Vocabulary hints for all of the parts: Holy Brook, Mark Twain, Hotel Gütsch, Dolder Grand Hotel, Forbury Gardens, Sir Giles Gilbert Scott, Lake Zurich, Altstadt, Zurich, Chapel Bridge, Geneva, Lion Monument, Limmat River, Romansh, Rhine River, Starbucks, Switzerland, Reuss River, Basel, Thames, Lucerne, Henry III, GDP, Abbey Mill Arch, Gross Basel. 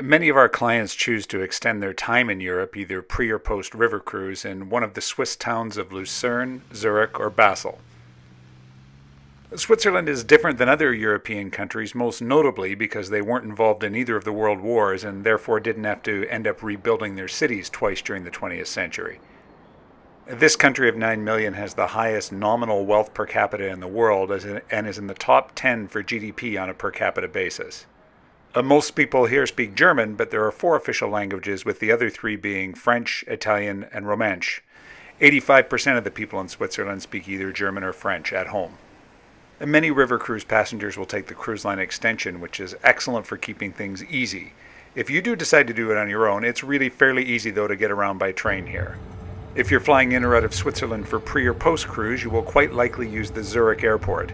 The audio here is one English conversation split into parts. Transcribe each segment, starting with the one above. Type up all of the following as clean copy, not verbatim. Many of our clients choose to extend their time in Europe either pre or post river cruise in one of the Swiss towns of Lucerne, Zurich, or Basel. Switzerland is different than other European countries, most notably because they weren't involved in either of the world wars and therefore didn't have to end up rebuilding their cities twice during the 20th century. This country of 9 million has the highest nominal wealth per capita in the world and is in the top 10 for GDP on a per capita basis. Most people here speak German, but there are 4 official languages, with the other 3 being French, Italian, and Romansh. 85% of the people in Switzerland speak either German or French at home. Many river cruise passengers will take the cruise line extension, which is excellent for keeping things easy. If you do decide to do it on your own, it's really fairly easy though to get around by train here. If you're flying in or out of Switzerland for pre or post cruise, you will quite likely use the Zurich airport.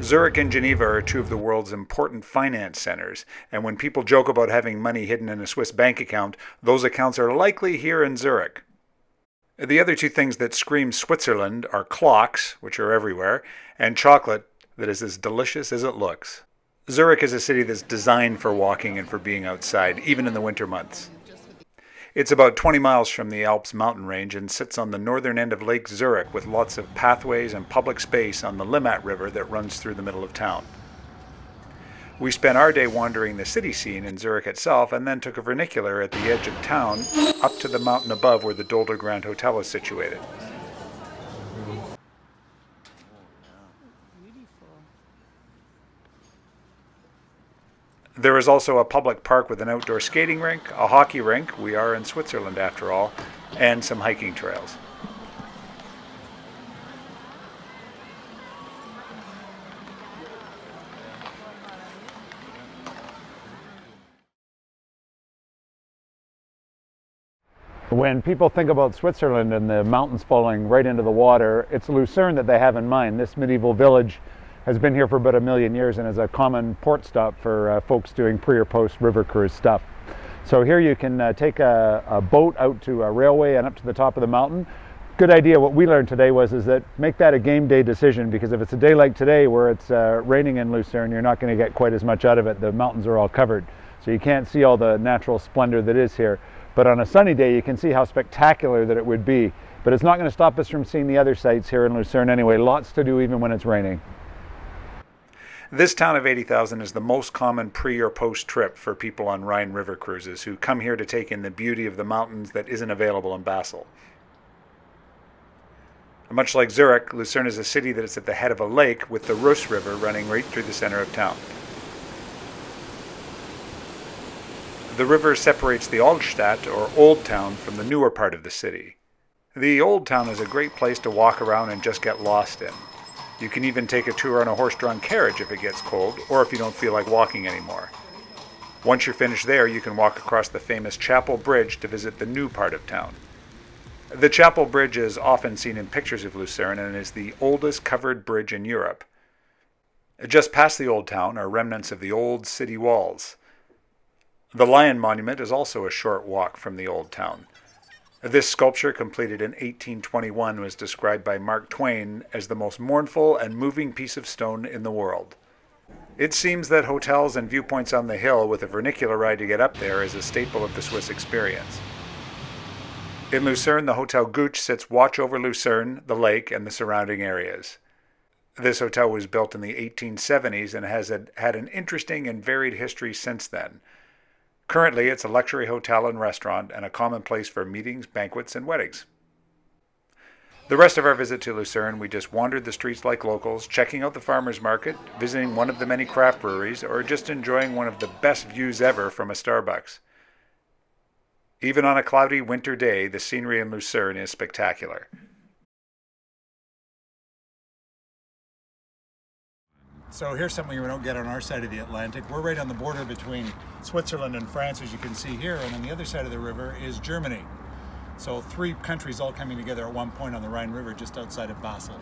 Zurich and Geneva are 2 of the world's important finance centers, and when people joke about having money hidden in a Swiss bank account, those accounts are likely here in Zurich. The other 2 things that scream Switzerland are clocks, which are everywhere, and chocolate that is as delicious as it looks. Zurich is a city that's designed for walking and for being outside, even in the winter months. It's about 20 miles from the Alps mountain range and sits on the northern end of Lake Zurich, with lots of pathways and public space on the Limmat River that runs through the middle of town. We spent our day wandering the city scene in Zurich itself and then took a vernacular at the edge of town up to the mountain above where the Dolder Grand Hotel is situated. There is also a public park with an outdoor skating rink, a hockey rink — we are in Switzerland after all — and some hiking trails. When people think about Switzerland and the mountains falling right into the water, it's Lucerne that they have in mind. This medieval village has been here for about 1 million years and is a common port stop for folks doing pre or post river cruise stuff. So here you can take a boat out to a railway and up to the top of the mountain. Good idea. What we learned today was that make that a game day decision, because if it's a day like today where it's raining in Lucerne, you're not going to get quite as much out of it. The mountains are all covered, so you can't see all the natural splendor that is here. But on a sunny day, you can see how spectacular that it would be. But it's not going to stop us from seeing the other sights here in Lucerne anyway. Lots to do even when it's raining. This town of 80,000 is the most common pre or post trip for people on Rhine River cruises, who come here to take in the beauty of the mountains that isn't available in Basel. Much like Zurich, Lucerne is a city that is at the head of a lake, with the Reuss River running right through the center of town. The river separates the Altstadt, or Old Town, from the newer part of the city. The Old Town is a great place to walk around and just get lost in. You can even take a tour on a horse-drawn carriage if it gets cold, or if you don't feel like walking anymore. Once you're finished there, you can walk across the famous Chapel Bridge to visit the new part of town. The Chapel Bridge is often seen in pictures of Lucerne and is the oldest covered bridge in Europe. Just past the Old Town are remnants of the old city walls. The Lion Monument is also a short walk from the Old Town. This sculpture, completed in 1821, was described by Mark Twain as the most mournful and moving piece of stone in the world. It seems that hotels and viewpoints on the hill with a vernacular ride to get up there is a staple of the Swiss experience. In Lucerne, the Hotel Gütsch sits watch over Lucerne, the lake, and the surrounding areas. This hotel was built in the 1870s and has had an interesting and varied history since then. Currently, it's a luxury hotel and restaurant, and a common place for meetings, banquets, and weddings. The rest of our visit to Lucerne, we just wandered the streets like locals, checking out the farmers market, visiting one of the many craft breweries, or just enjoying one of the best views ever from a Starbucks. Even on a cloudy winter day, the scenery in Lucerne is spectacular. So here's something we don't get on our side of the Atlantic. We're right on the border between Switzerland and France, as you can see here, and on the other side of the river is Germany. So 3 countries all coming together at one point on the Rhine River just outside of Basel.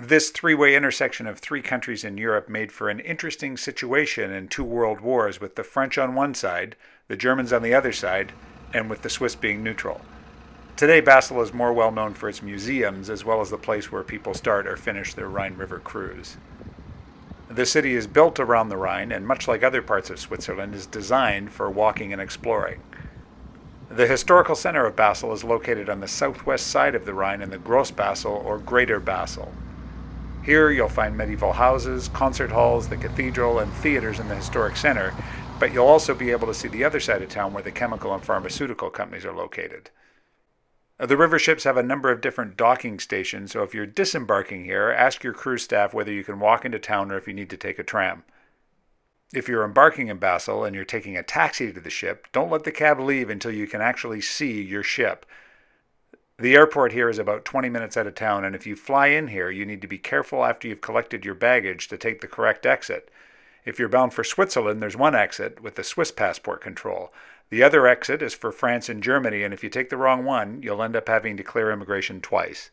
This three-way intersection of 3 countries in Europe made for an interesting situation in 2 world wars, with the French on one side, the Germans on the other side, and with the Swiss being neutral. Today, Basel is more well known for its museums, as well as the place where people start or finish their Rhine River cruise. The city is built around the Rhine and, much like other parts of Switzerland, is designed for walking and exploring. The historical center of Basel is located on the southwest side of the Rhine in the Gross Basel or Greater Basel. Here you'll find medieval houses, concert halls, the cathedral, and theaters in the historic center, but you'll also be able to see the other side of town where the chemical and pharmaceutical companies are located. The river ships have a number of different docking stations, so if you're disembarking here, ask your crew staff whether you can walk into town or if you need to take a tram. If you're embarking in Basel and you're taking a taxi to the ship, don't let the cab leave until you can actually see your ship. The airport here is about 20 minutes out of town, and if you fly in here, you need to be careful after you've collected your baggage to take the correct exit. If you're bound for Switzerland, there's one exit with the Swiss passport control. The other exit is for France and Germany, and if you take the wrong one, you'll end up having to clear immigration twice.